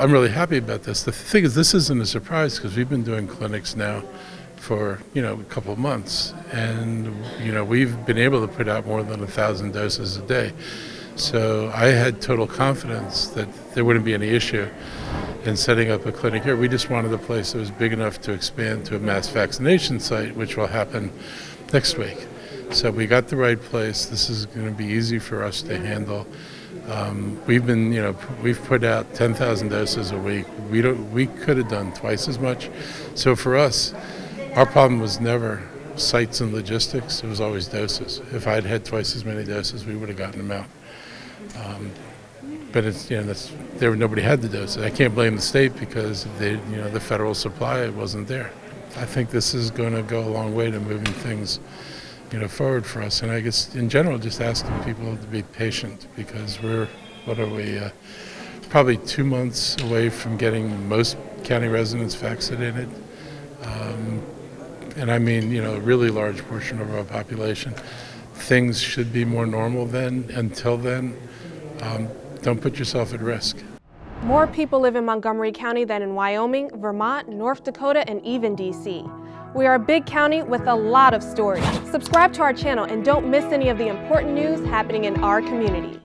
I'm really happy about this. The thing is, this isn't a surprise because we've been doing clinics now for, a couple of months. And, we've been able to put out more than 1,000 doses a day. So I had total confidence that there wouldn't be any issue in setting up a clinic here. We just wanted a place that was big enough to expand to a mass vaccination site, which will happen next week. So we got the right place. This is going to be easy for us to handle. We've been, we've put out 10,000 doses a week. We could have done twice as much. So for us, our problem was never sites and logistics. It was always doses. If I'd had twice as many doses, we would have gotten them out. But it's, nobody had the doses. I can't blame the state because they, the federal supply wasn't there. I think this is going to go a long way to moving things forward for us, and I guess in general just asking people to be patient because we're, probably 2 months away from getting most county residents vaccinated, and I mean, a really large portion of our population. Things should be more normal then. Until then, don't put yourself at risk. More people live in Montgomery County than in Wyoming, Vermont, North Dakota, and even D.C. We are a big county with a lot of stories. Subscribe to our channel and don't miss any of the important news happening in our community.